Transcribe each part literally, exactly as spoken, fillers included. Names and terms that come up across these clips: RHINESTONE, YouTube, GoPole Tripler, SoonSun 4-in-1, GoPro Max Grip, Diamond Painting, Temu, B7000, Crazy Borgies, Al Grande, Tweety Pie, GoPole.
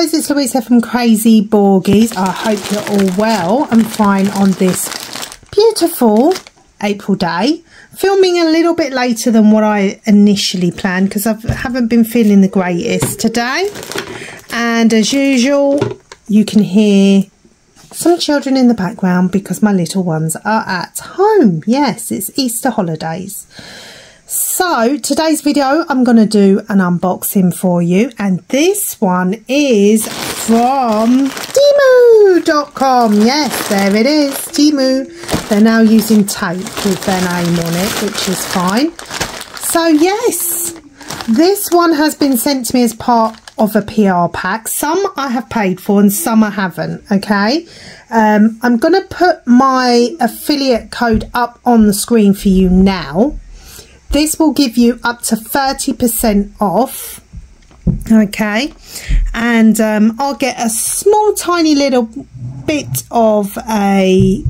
guys, it's Louisa from Crazy Borgies. I hope you're all well and fine on this beautiful April day. Filming a little bit later than what I initially planned because I haven't been feeling the greatest today. And as usual, you can hear some children in the background because my little ones are at home. Yes, it's Easter holidays. So today's video, I'm going to do an unboxing for you, and this one is from Temu dot com. Yes, there it is, Temu. They're now using tape with their name on it, which is fine. So yes, this one has been sent to me as part of a P R pack. Some I have paid for and some I haven't, okay? Um, I'm going to put my affiliate code up on the screen for you now. This will give you up to thirty percent off, okay? And um, I'll get a small, tiny little bit of a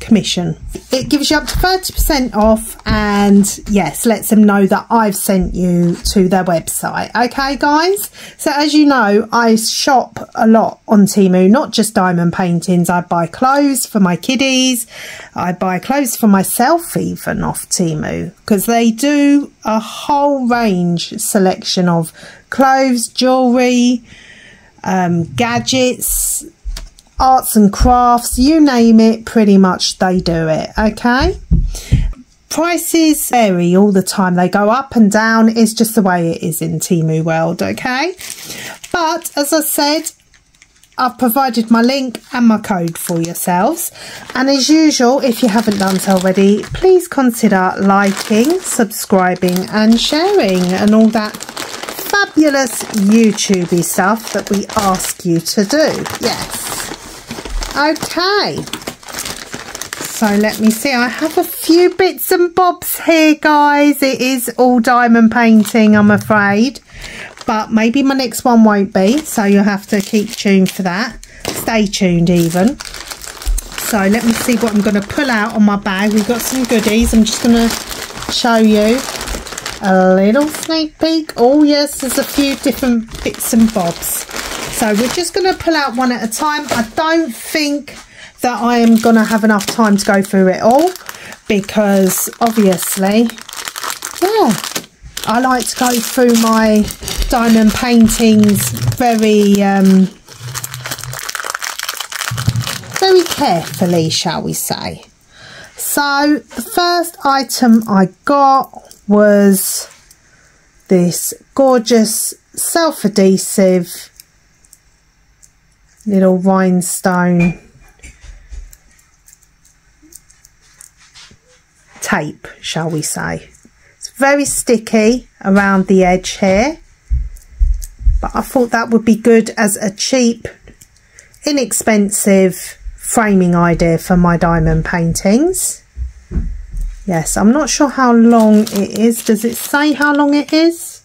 commission. It gives you up to thirty percent off, and yes, lets them know that I've sent you to their website, okay guys? So as you know, I shop a lot on Temu, not just diamond paintings. I buy clothes for my kiddies, I buy clothes for myself even off Temu, because they do a whole range selection of clothes, jewelry, um, gadgets, arts and crafts, you name it, pretty much they do it, okay? Prices vary all the time, they go up and down, it's just the way it is in Temu world, okay? But as I said, I've provided my link and my code for yourselves, and as usual, if you haven't done so already, please consider liking, subscribing and sharing and all that fabulous YouTubey stuff that we ask you to do. Yes. Okay, so let me see, I have a few bits and bobs here guys. It is all diamond painting I'm afraid, but maybe my next one won't be, so you'll have to keep tuned for that, stay tuned even. So let me see what I'm going to pull out on my bag. We've got some goodies. I'm just going to show you a little sneak peek. Oh yes, there's a few different bits and bobs. So we're just going to pull out one at a time. I don't think that I am going to have enough time to go through it all because obviously, yeah, I like to go through my diamond paintings very, um, very carefully, shall we say. So the first item I got was this gorgeous self-adhesive little rhinestone tape, shall we say. It's very sticky around the edge here, but I thought that would be good as a cheap, inexpensive framing idea for my diamond paintings. Yes, I'm not sure how long it is. Does it say how long it is?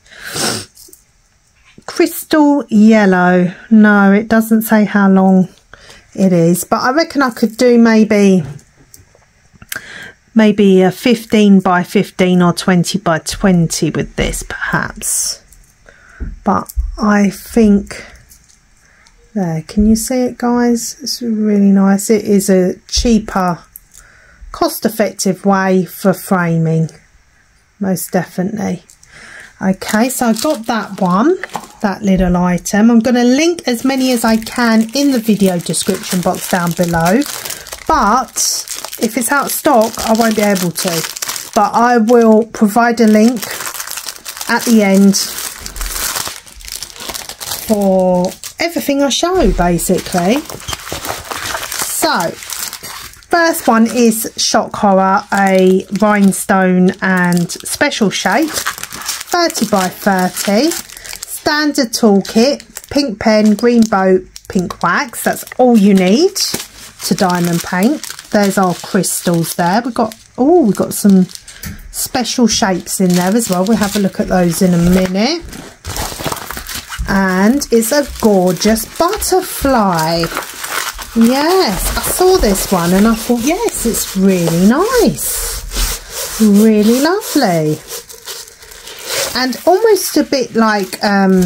Crystal yellow. No, it doesn't say how long it is, but I reckon I could do maybe maybe a fifteen by fifteen or twenty by twenty with this perhaps. But I think there, can you see it guys? It's really nice. It is a cheaper, cost-effective way for framing, most definitely. Okay, so I got that one, that little item. I'm going to link as many as I can in the video description box down below. But if it's out of stock, I won't be able to. But I will provide a link at the end for everything I show, basically. So, first one is Shock Horror, a rhinestone and special shape. thirty by thirty, standard toolkit, pink pen, green boat, pink wax. That's all you need to diamond paint. There's our crystals there. We've got, oh, we've got some special shapes in there as well. We'll have a look at those in a minute. And it's a gorgeous butterfly. Yes, I saw this one and I thought, yes, it's really nice. Really lovely. And almost a bit like um,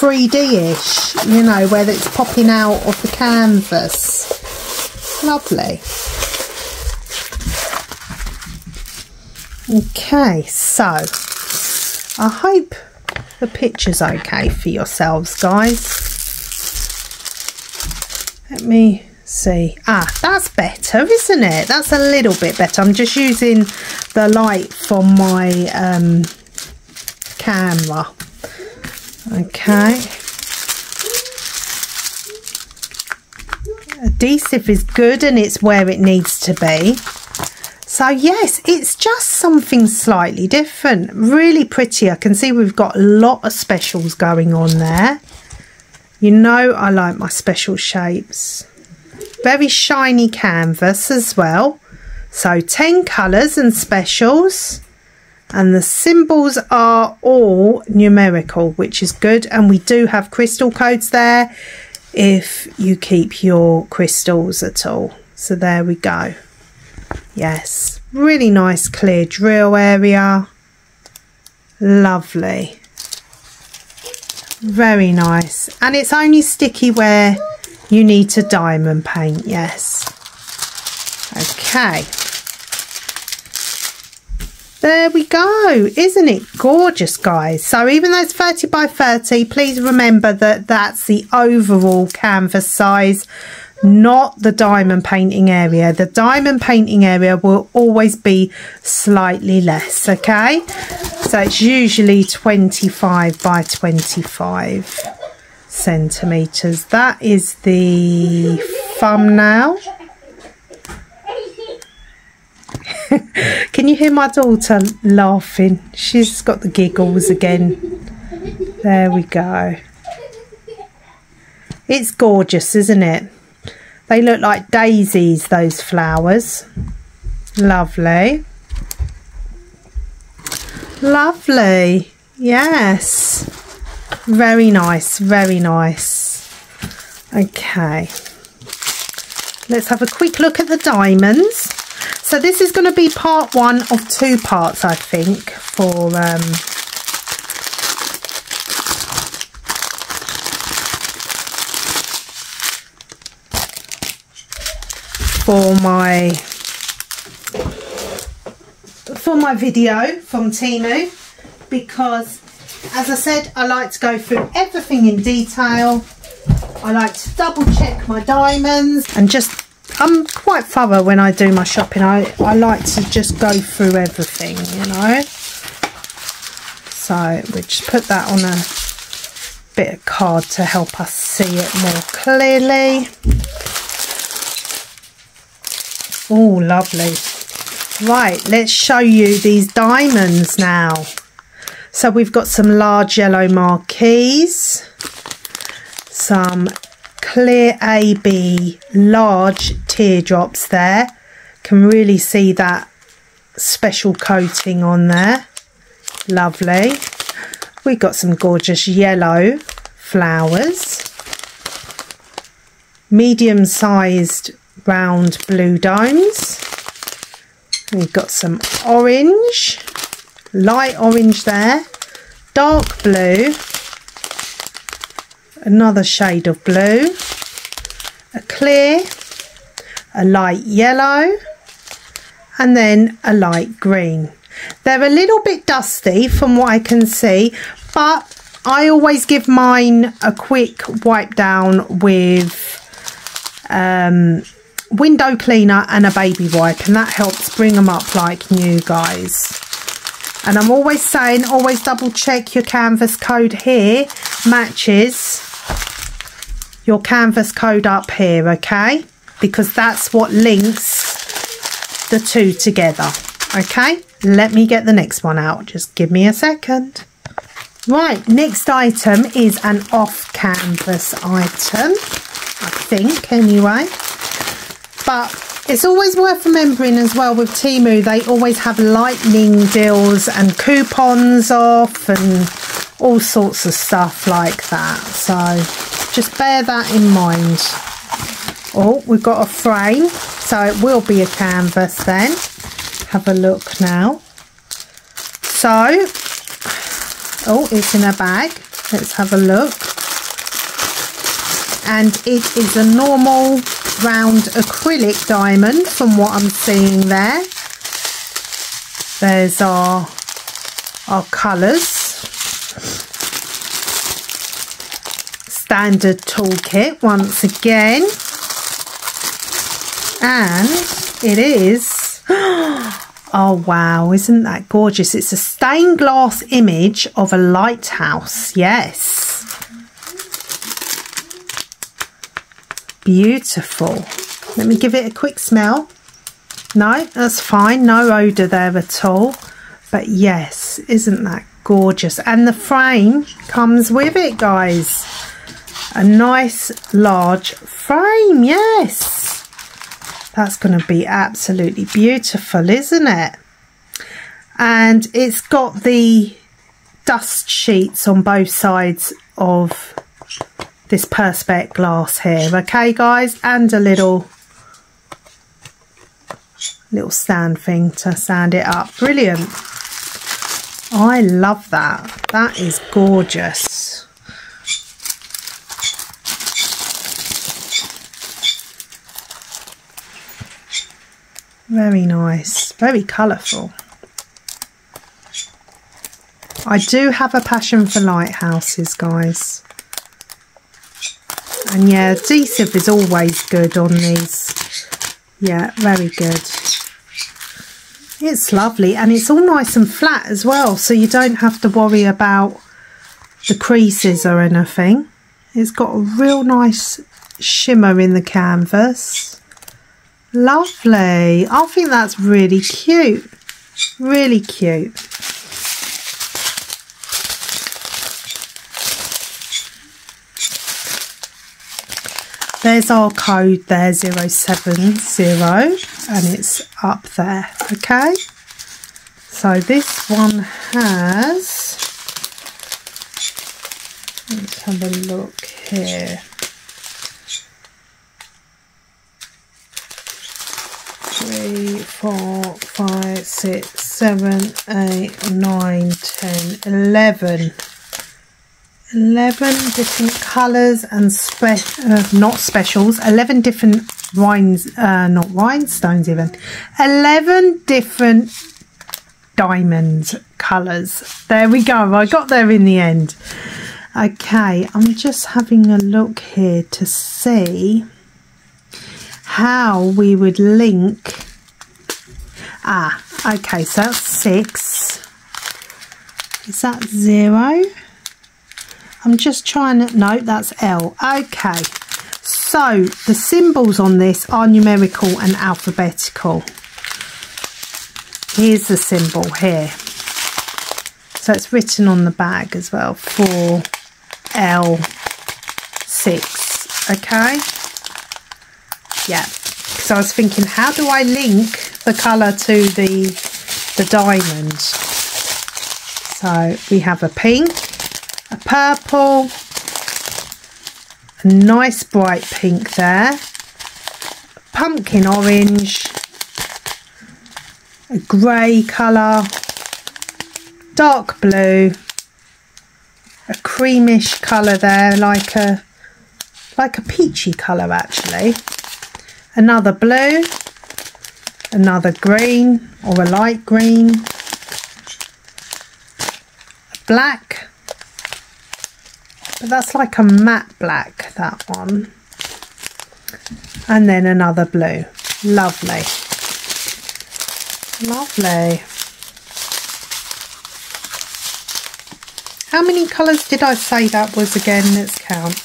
three D-ish, you know, where it's popping out of the canvas. Lovely. Okay, so I hope the picture's okay for yourselves, guys. Let me see. Ah, that's better, isn't it? That's a little bit better. I'm just using the light from my um, camera. Okay. Adhesive is good and it's where it needs to be. So yes, it's just something slightly different. Really pretty. I can see we've got a lot of specials going on there. You know I like my special shapes. Very shiny canvas as well. So ten colours and specials. And the symbols are all numerical, which is good. And we do have crystal codes there if you keep your crystals at all. So there we go. Yes, really nice clear drill area. Lovely. Very nice. And it's only sticky where you need to diamond paint, yes. Okay. There we go. Isn't it gorgeous, guys? So even though it's thirty by thirty, please remember that that's the overall canvas size, not the diamond painting area. The diamond painting area will always be slightly less, okay? So it's usually twenty-five by twenty-five centimeters. That is the thumbnail. Can you hear my daughter laughing? She's got the giggles again. There we go. It's gorgeous, isn't it? They look like daisies, those flowers. Lovely. Lovely. Yes. Very nice. Very nice. Okay. Let's have a quick look at the diamonds. So this is going to be part one of two parts, I think, for... Um, for my for my video from Temu, because as I said, I like to go through everything in detail. I like to double check my diamonds, and just I'm quite thorough when I do my shopping. I, I like to just go through everything, you know. So we just put that on a bit of card to help us see it more clearly. Oh, lovely. Right, let's show you these diamonds now. So we've got some large yellow marquees, some clear A B large teardrops there. Can really see that special coating on there. Lovely. We've got some gorgeous yellow flowers, medium-sized round blue domes. We've got some orange, light orange there, dark blue, another shade of blue, a clear, a light yellow, and then a light green. They're a little bit dusty from what I can see, but I always give mine a quick wipe down with um window cleaner and a baby wipe, and that helps bring them up like new, guys. And I'm always saying, always double check your canvas code here matches your canvas code up here, okay? Because that's what links the two together, okay? Let me get the next one out, just give me a second. Right, next item is an off canvas item, I think, anyway. But it's always worth remembering as well with Temu, they always have lightning deals and coupons off and all sorts of stuff like that. So just bear that in mind. Oh, we've got a frame, so it will be a canvas then. Have a look now. So, oh, it's in a bag. Let's have a look. and it is a normal round acrylic diamond from what I'm seeing there. There's our our colours, standard toolkit once again, and it is oh wow, isn't that gorgeous? It's a stained glass image of a lighthouse. Yes, beautiful. Let me give it a quick smell. No, that's fine, no odour there at all. But yes, isn't that gorgeous? And the frame comes with it, guys. A nice large frame, yes. That's going to be absolutely beautiful, isn't it? And it's got the dust sheets on both sides of this perspex glass here, okay guys, and a little little stand thing to stand it up. Brilliant. I love that. That is gorgeous. Very nice, very colourful. I do have a passion for lighthouses, guys. And yeah, adhesive is always good on these. Yeah, very good. It's lovely, and it's all nice and flat as well, so you don't have to worry about the creases or anything. It's got a real nice shimmer in the canvas. Lovely. I think that's really cute. Really cute. There's our code there, zero seven zero, and it's up there, okay? So this one has, let's have a look here. Three, four, five, six, seven, eight, nine, ten, eleven. eleven different colours and spe uh, not specials, eleven different rhines, uh, not rhinestones even, eleven different diamond colours. There we go, I got there in the end. Okay, I'm just having a look here to see how we would link. Ah, okay, so that's six. Is that zero? I'm just trying to, no, that's L. Okay, so the symbols on this are numerical and alphabetical. Here's the symbol here. So it's written on the bag as well, four L six, okay? Yeah, so I was thinking, how do I link the colour to the, the diamond? So we have a pink, a purple, a nice bright pink there, pumpkin orange, a grey colour, dark blue, a creamish colour there, like a like a peachy colour actually, another blue, another green or a light green, a black. But that's like a matte black, that one. And then another blue. Lovely. Lovely. How many colours did I say that was again? Let's count.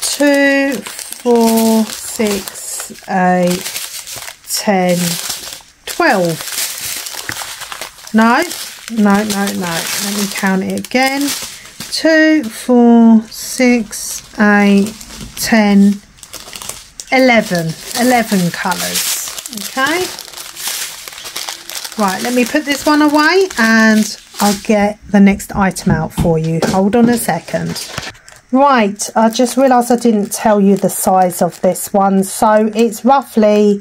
Two, four, six, eight, ten, twelve. No, no, no, no. Let me count it again. Two, four, six, eight, ten, eleven. Eleven colours. Okay. Right, let me put this one away and I'll get the next item out for you. Hold on a second. Right, I just realised I didn't tell you the size of this one. So it's roughly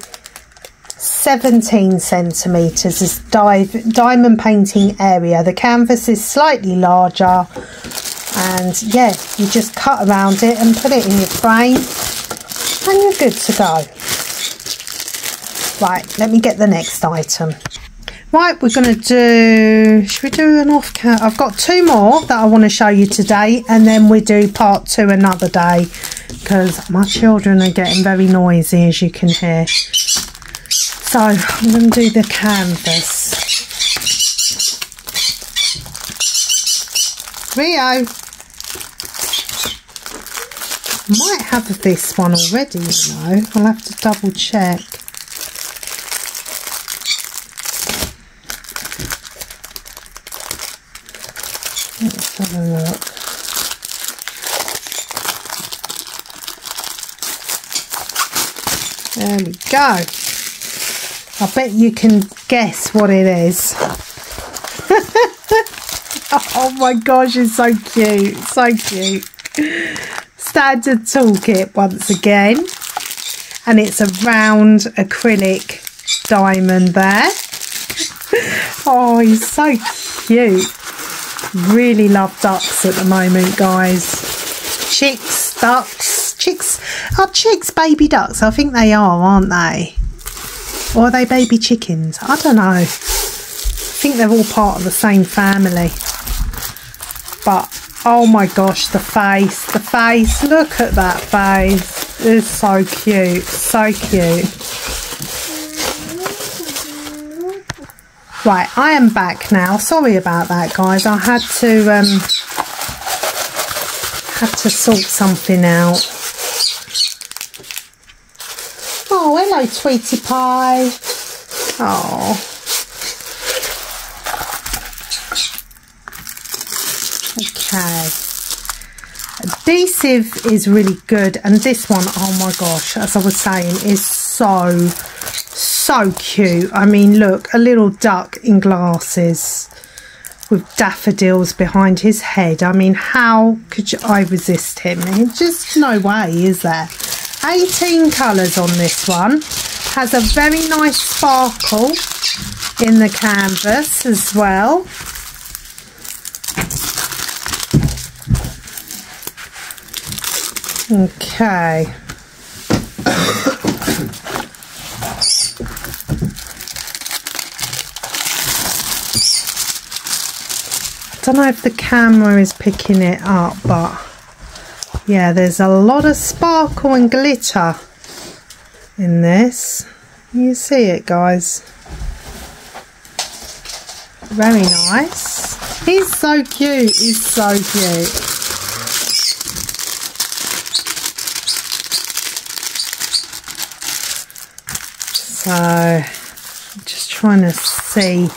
seventeen centimetres is dive, diamond painting area. The canvas is slightly larger and yeah, you just cut around it and put it in your frame and you're good to go. Right, let me get the next item. Right, we're going to do, should we do an off count? I've got two more that I want to show you today, and then we do part two another day, because my children are getting very noisy, as you can hear. So I'm going to do the canvas. Rio. Might have this one already, you know. I'll have to double check. Let's have a look. There we go. I bet you can guess what it is. Oh my gosh, it's so cute. So cute. Standard toolkit once again. And it's a round acrylic diamond there. Oh, he's so cute. Really love ducks at the moment, guys. Chicks, ducks, chicks. Are chicks baby ducks? I think they are, aren't they? Or are they baby chickens? I don't know. I think they're all part of the same family. But, oh my gosh, the face, the face. Look at that face. It's so cute, so cute. Right, I am back now. Sorry about that, guys. I had to um, had to sort something out. Oh, hello, Tweety Pie. Oh, okay. Adhesive is really good, and this one, oh my gosh, as I was saying, is so. So cute. I mean, look, a little duck in glasses with daffodils behind his head. I mean, how could you, I resist him? Just no way, is there? eighteen colours on this one. Has a very nice sparkle in the canvas as well. Okay. I don't know if the camera is picking it up, but yeah, there's a lot of sparkle and glitter in this. You see it, guys? Very nice. He's so cute. He's so cute. So I'm just trying to see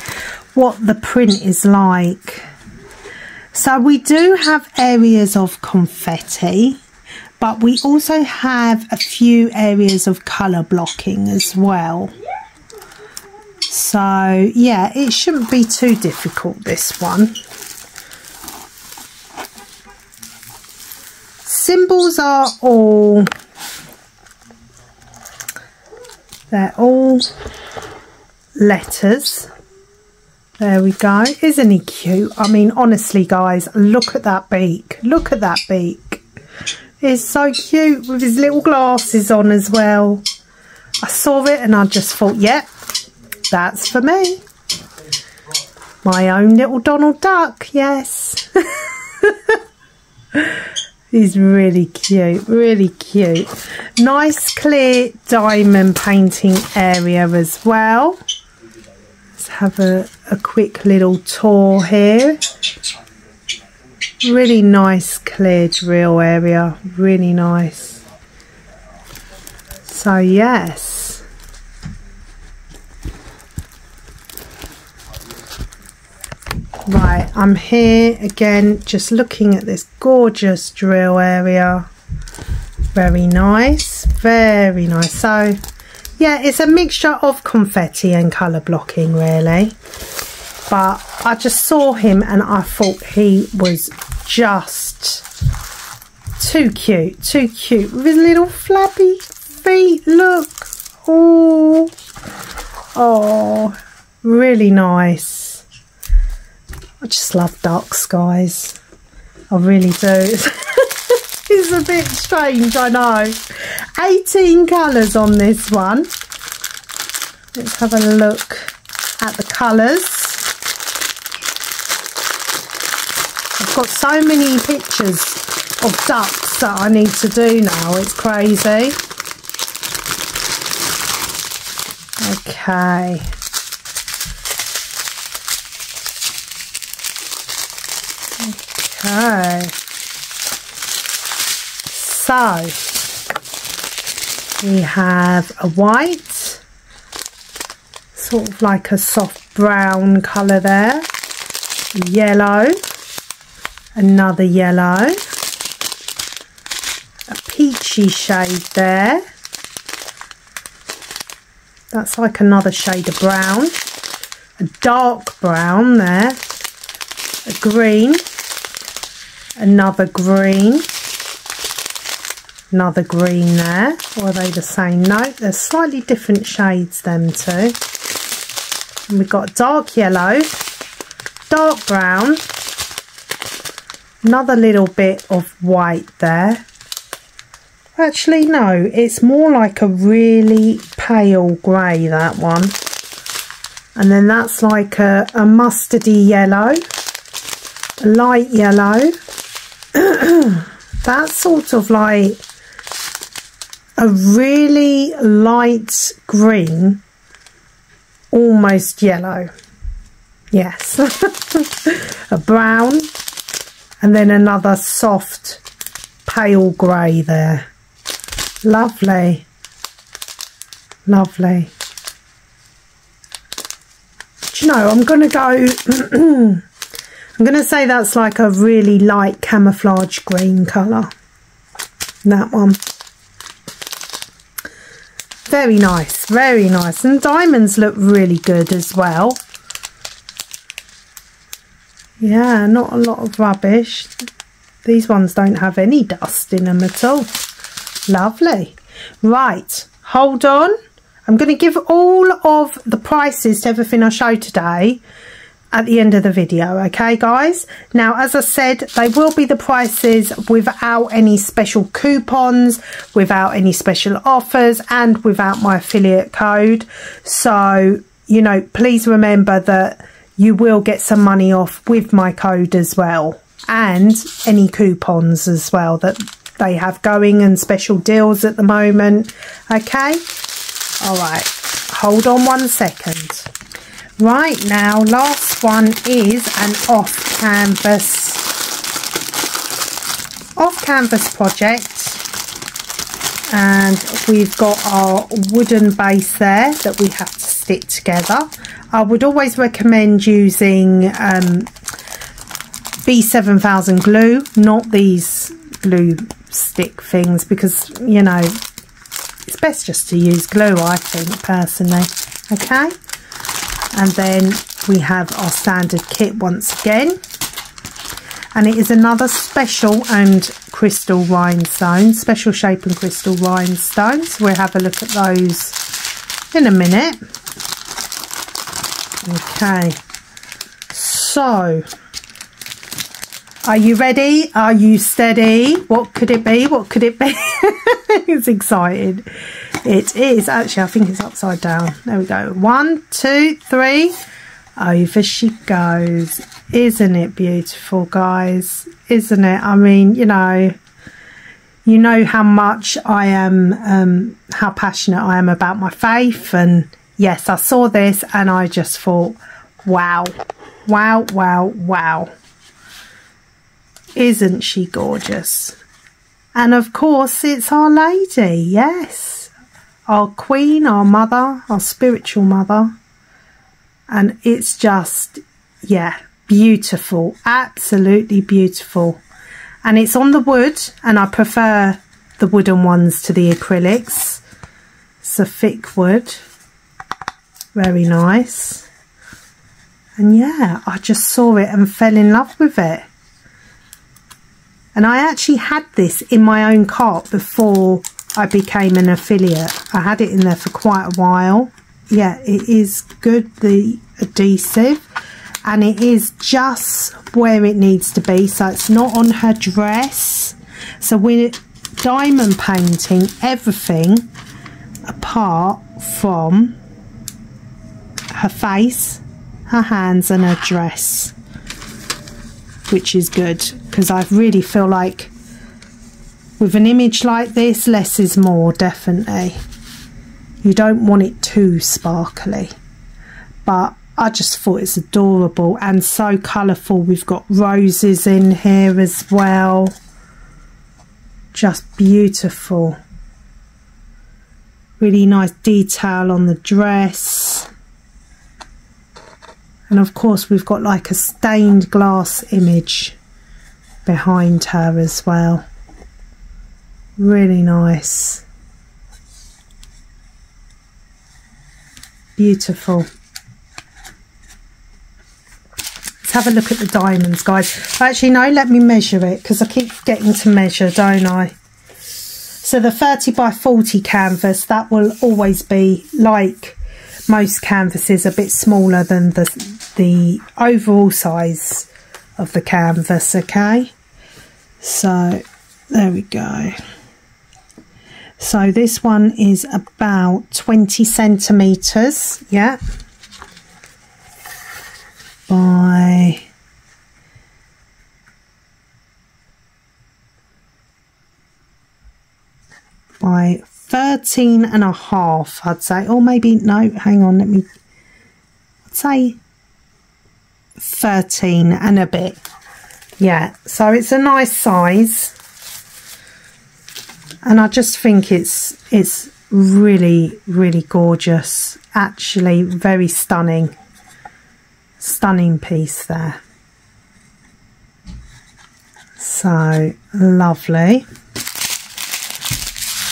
what the print is like. So we do have areas of confetti, but we also have a few areas of colour blocking as well. So yeah, it shouldn't be too difficult, this one. Symbols are all, they're all letters. There we go. Isn't he cute? I mean, honestly, guys, look at that beak. Look at that beak. He's so cute with his little glasses on as well. I saw it and I just thought, yep, that's for me. My own little Donald Duck, yes. He's really cute, really cute. Nice clear diamond painting area as well. Let's have a, a quick little tour here. Really nice clear drill area, really nice. So yes, right, I'm here again just looking at this gorgeous drill area. Very nice, very nice. So yeah, it's a mixture of confetti and colour blocking, really. But I just saw him and I thought he was just too cute, too cute. With his little flabby feet, look. Oh, oh, really nice. I just love ducks, guys. I really do. It's a bit strange, I know. eighteen colours on this one. Let's have a look at the colours. I've got so many pictures of ducks that I need to do now. It's crazy. Okay. Okay. So, we have a white, sort of like a soft brown colour there, yellow, another yellow, a peachy shade there, that's like another shade of brown, a dark brown there, a green, another green, another green there, or are they the same? No, they're slightly different shades, them two. And we've got dark yellow, dark brown, another little bit of white there. Actually no, it's more like a really pale grey, that one. And then that's like a, a mustardy yellow, a light yellow. That's sort of like a really light green, almost yellow. Yes. A brown. And then another soft pale grey there. Lovely. Lovely. Do you know, I'm going to go... I'm going to say that's like a really light camouflage green colour. That one. Very nice. Very nice. And diamonds look really good as well. Yeah, not a lot of rubbish. These ones don't have any dust in them at all. Lovely. Right, hold on. I'm going to give all of the prices to everything I show today at the end of the video, okay guys? Now, as I said, they will be the prices without any special coupons, without any special offers, and without my affiliate code. So, you know, please remember that you will get some money off with my code as well, and any coupons as well that they have going, and special deals at the moment. Okay, all right, hold on one second. Right, now last one is an off canvas off canvas project, and we've got our wooden base there that we have to stick together. I would always recommend using um, B seven thousand glue, not these glue stick things, because, you know, it's best just to use glue, I think, personally. Okay, and then we have our standard kit once again, and it is another special and crystal rhinestone, special shape and crystal rhinestones. We'll have a look at those in a minute. Okay, so are you ready? Are you steady? What could it be? What could it be? It's exciting. It is. Actually, I think it's upside down. There we go. One, two, three. Over she goes. Isn't it beautiful, guys? Isn't it? I mean, you know, you know how much I am, um, how passionate I am about my faith, and yes, I saw this and I just thought, wow, wow, wow, wow. Isn't she gorgeous? And of course, it's Our Lady, yes. Our Queen, our Mother, our spiritual Mother. And it's just, yeah, beautiful. Absolutely beautiful. And it's on the wood, and I prefer the wooden ones to the acrylics. It's a thick wood. Very nice. And yeah, I just saw it and fell in love with it. And I actually had this in my own cart before I became an affiliate. I had it in there for quite a while. Yeah, it is good, the adhesive. and it is just where it needs to be, so it's not on her dress. So we're diamond painting everything apart from her face, her hands and her dress, which is good, because I really feel like with an image like this, less is more, definitely. You don't want it too sparkly, but I just thought it's adorable and so colourful. We've got roses in here as well. Just beautiful. Really nice detail on the dress. And of course we've got like a stained glass image behind her as well. Really nice. Beautiful. Have a look at the diamonds, guys. Actually no, let me measure it, because I keep forgetting to measure, don't I? So the thirty by forty canvas, that will always be, like most canvases, a bit smaller than the the overall size of the canvas. Okay, so there we go. So this one is about twenty centimeters, yeah, by by thirteen and a half, I'd say, or maybe no, hang on, let me, I'd say thirteen and a bit, yeah. So it's a nice size, and I just think it's it's really really gorgeous, actually. Very stunning. Stunning piece there. So lovely.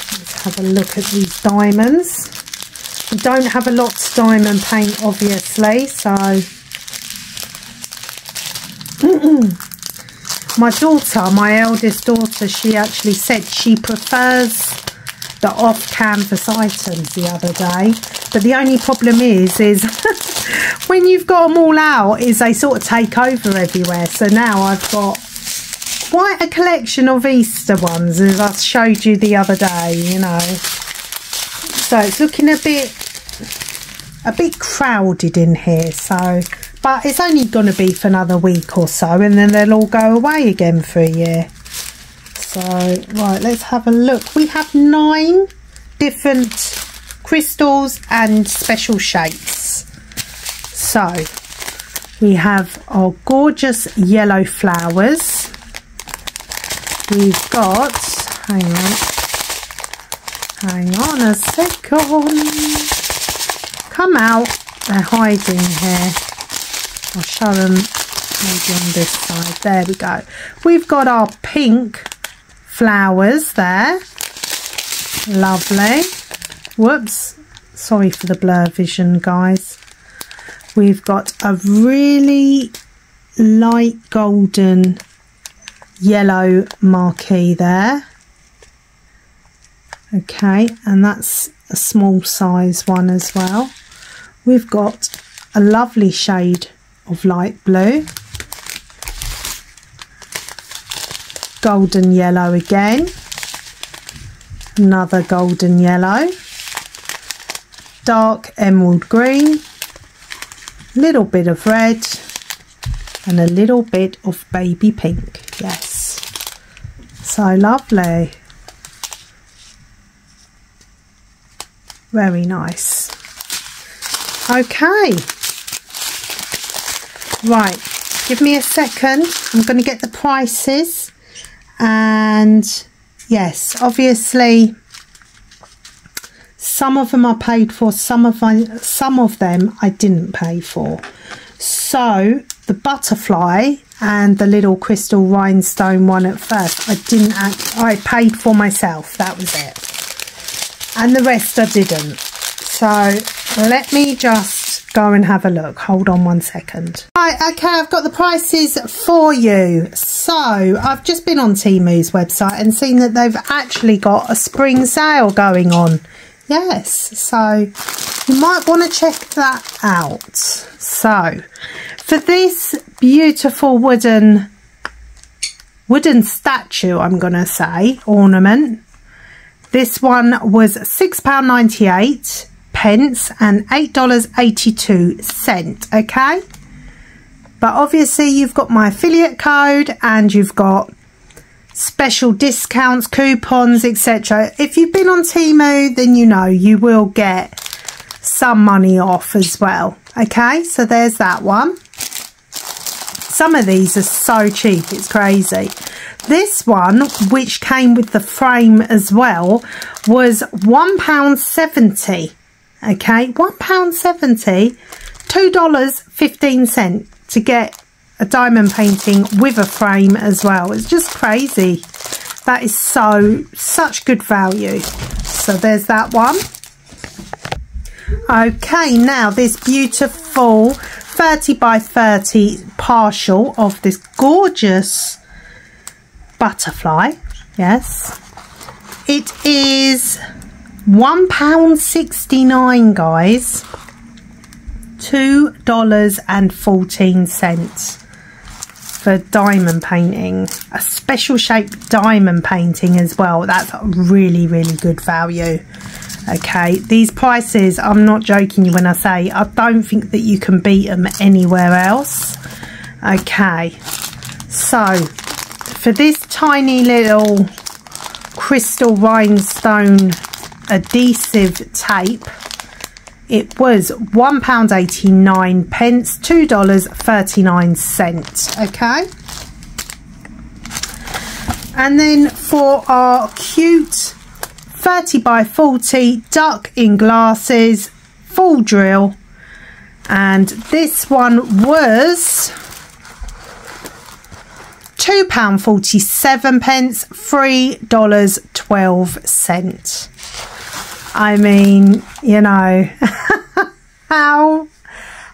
Let's have a look at these diamonds. We don't have a lot of diamond paint, obviously, so my daughter, my eldest daughter, she actually said she prefers the off-canvas items the other day, but the only problem is is when you've got them all out is they sort of take over everywhere. So now I've got quite a collection of Easter ones, as I showed you the other day, you know. So it's looking a bit a bit crowded in here, so, but it's only going to be for another week or so, and then they'll all go away again for a year. So right, let's have a look. We have nine different crystals and special shapes. So we have our gorgeous yellow flowers. We've got, hang on, hang on a second, come out, they're hiding here. I'll show them maybe on this side. There we go. We've got our pink flowers there. Lovely. Whoops, sorry for the blur vision, guys. We've got a really light golden yellow marquee there. Okay, and that's a small size one as well. We've got a lovely shade of light blue. Golden yellow again. Another golden yellow. Dark emerald green. Little bit of red and a little bit of baby pink. Yes, so lovely, very nice. Okay, right, give me a second, I'm going to get the prices. And yes, obviously some of them I paid for, some of I, some of them I didn't pay for. So the butterfly and the little crystal rhinestone one at first, I didn't act, I paid for myself, that was it. And the rest I didn't. So let me just go and have a look. Hold on one second. Right, okay, I've got the prices for you. So I've just been on Temu's website and seen that they've actually got a spring sale going on. yes, so you might want to check that out. So for this beautiful wooden wooden statue, I'm gonna say ornament, this one was six pounds ninety-eight pence and eight dollars eighty-two cents. Okay, but obviously you've got my affiliate code and you've got special discounts, coupons, etc. If you've been on Temu, then you know you will get some money off as well. Okay, so there's that one. Some of these are so cheap, it's crazy. This one, which came with the frame as well, was one pound seventy. Okay, one pound seventy, two dollars fifteen cents to get a diamond painting with a frame as well. It's just crazy. That is so, such good value. So there's that one. Okay, now this beautiful thirty by thirty partial of this gorgeous butterfly. Yes, it is one pound sixty-nine, guys. Two dollars and fourteen cents for diamond painting, a special shaped diamond painting as well. That's really, really good value. Okay, these prices, I'm not joking you when I say I don't think that you can beat them anywhere else. Okay, so for this tiny little crystal rhinestone adhesive tape, it was one pound eighty-nine pence, two dollars thirty-nine cents. Okay, and then for our cute thirty by forty duck in glasses full drill, and this one was two pounds forty-seven pence, three dollars twelve cents. I mean, you know, how,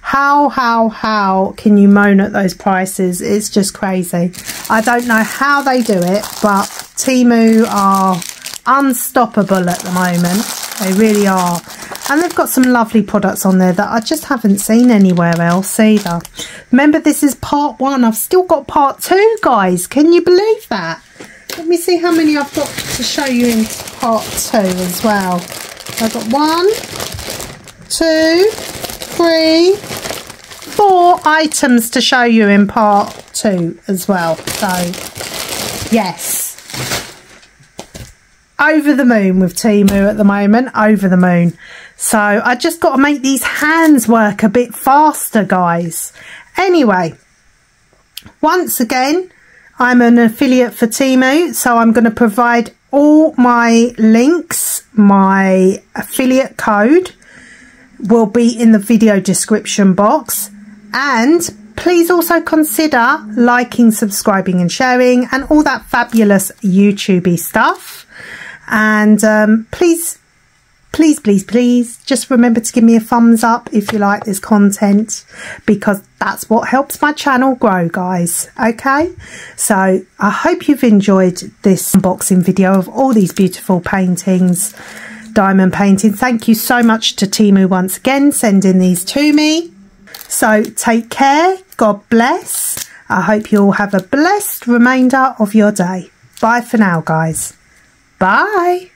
how, how, how can you moan at those prices? It's just crazy. I don't know how they do it, but Temu are unstoppable at the moment. They really are. And they've got some lovely products on there that I just haven't seen anywhere else either. Remember, this is part one. I've still got part two, guys. Can you believe that? Let me see how many I've got to show you in part two as well. I've got one, two, three, four items to show you in part two as well. So, yes. Over the moon with Temu at the moment. Over the moon. So, I just got to make these hands work a bit faster, guys. Anyway, once again, I'm an affiliate for Temu, so I'm going to provide all my links. My affiliate code will be in the video description box. And please also consider liking, subscribing and sharing and all that fabulous YouTubey stuff. And um, please, please, please, please just remember to give me a thumbs up if you like this content, because that's what helps my channel grow, guys. Okay, so I hope you've enjoyed this unboxing video of all these beautiful paintings, diamond paintings. Thank you so much to Temu once again sending these to me. So take care, God bless. I hope you all have a blessed remainder of your day. Bye for now, guys. Bye.